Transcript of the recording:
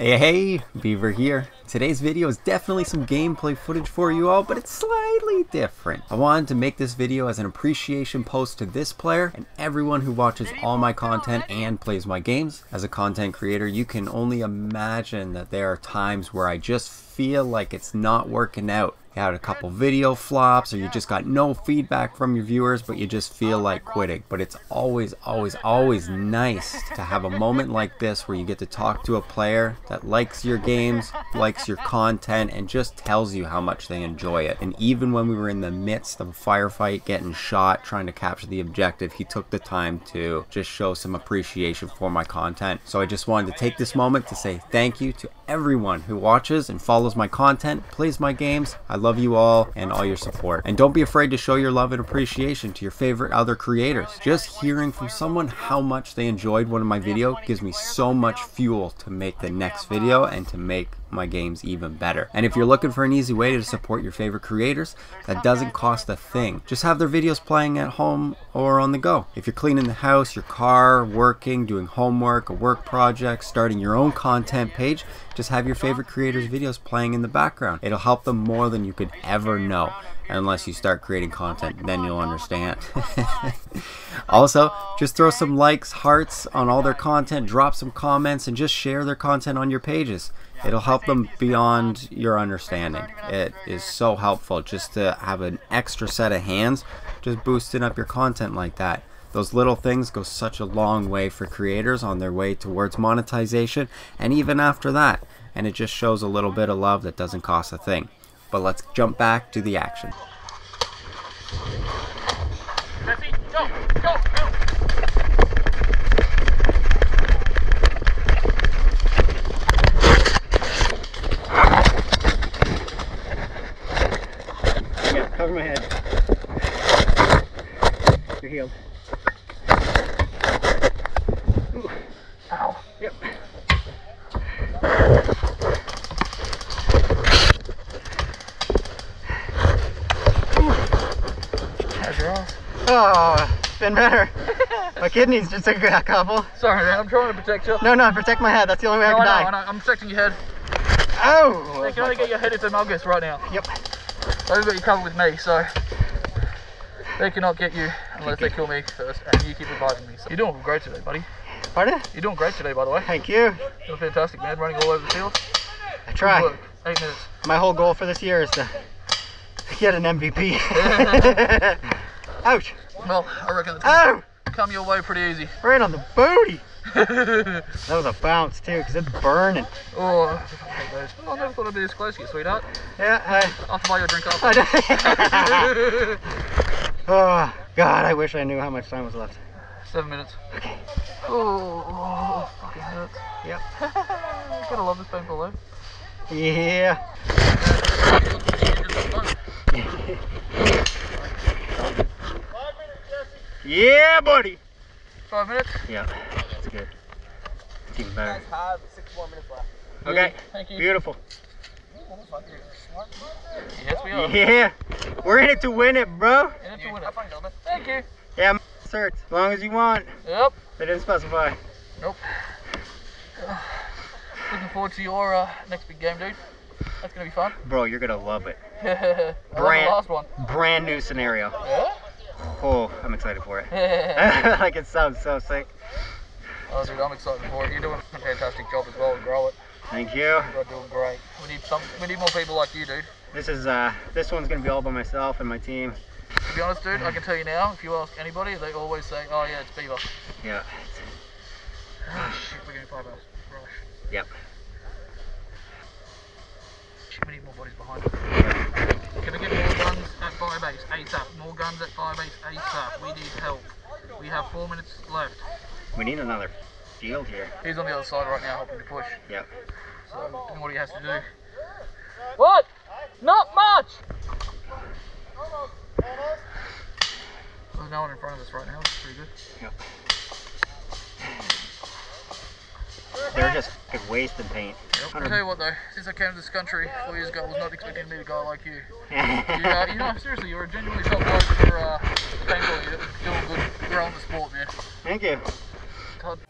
Hey, Beaver here. Today's video is definitely some gameplay footage for you all, but it's slightly different. I wanted to make this video as an appreciation post to this player and everyone who watches all my content and plays my games. As a content creator, you can only imagine that there are times where I just feel like it's not working out. You had a couple video flops, or you just got no feedback from your viewers, but you just feel like quitting. But it's always nice to have a moment like this where you get to talk to a player that likes your games, likes your content, and just tells you how much they enjoy it. And even when we were in the midst of a firefight, getting shot, trying to capture the objective, he took the time to just show some appreciation for my content. So I just wanted to take this moment to say thank you to everyone who watches and follows my content, plays my games. I love you all and all your support. And don't be afraid to show your love and appreciation to your favorite other creators. Just hearing from someone how much they enjoyed one of my videos gives me so much fuel to make the next video and to make my games even better. And if you're looking for an easy way to support your favorite creators, that doesn't cost a thing. Just have their videos playing at home or on the go. If you're cleaning the house, your car, working, doing homework, a work project, starting your own content page, just have your favorite creators' videos playing in the background. It'll help them more than you could ever know. Unless you start creating content, then you'll understand. Also, just throw some likes, hearts on all their content, drop some comments, and just share their content on your pages. It'll help them beyond your understanding. It is so helpful just to have an extra set of hands just boosting up your content like that. Those little things go such a long way for creators on their way towards monetization and even after that. And it just shows a little bit of love that doesn't cost a thing. But let's jump back to the action. Go, go, go. Cover my head. You're healed. Ooh. Ow. Yep. Oh, it's been better. My kidneys just took a couple. Sorry, man. I'm trying to protect you. No, no, protect my head. That's the only way I can die. I know. I'm protecting your head. Oh! You can only get your head into Malgus right now. Yep. They've got you covered with me, so they cannot get you unless they kill me first, and you keep reviving me. So. You're doing great today, buddy. Pardon? You're doing great today, by the way. Thank you. You're fantastic, man. Running all over the field. I try. Good work. 8 minutes. My whole goal for this year is to get an MVP. Ouch! Well, I reckon it's gonna come your way pretty easy. Right on the booty! That was a bounce too, because it's burning. Oh, I hate those. I never thought I'd be this close to you, sweetheart. Yeah, I'll have to buy you a drink after. Oh, God, I wish I knew how much time was left. 7 minutes. Okay. Oh, fucking hurts. Yep. Gotta love this painful though. Yeah. Yeah, buddy. 5 minutes? Yeah, that's good. It's even better. 6 more minutes left. Okay, thank you. Beautiful. Yes, we are. Yeah, we're in it to win it, bro. In it to win it. Thank you. Yeah, search as long as you want. Yep. They didn't specify. Nope. Looking forward to your next big game, dude. That's going to be fun. Bro, you're going to love it. Brand new scenario. Yeah? Oh, I'm excited for it. Like it sounds so sick. Oh, dude, I'm excited for it. You're doing a fantastic job as well to grow it. Thank you. You're doing great. We need more people like you, dude. This one's gonna be all by myself and my team. To be honest, dude, I can tell you now. If you ask anybody, they always say, "Oh yeah, it's Beaver." Yeah. Oh shit, we're getting 5 hours. Rush. Yep. Shit, we need more bodies behind us. Can we get more guns at firebase ASAP? More guns at firebase ASAP. We need help. We have 4 minutes left. We need another field here. He's on the other side right now helping to push. Yep. So I know what he has to do. What? Not much! There's no one in front of us right now, which is pretty good. Yep. They're just wasting paint. Yep. I'll tell you what though, since I came to this country 4 years ago, I was not expecting to meet a guy like you. You know, seriously, you're a genuinely top guy for paintball. You're doing good. You're on the sport, man. Thank you. God.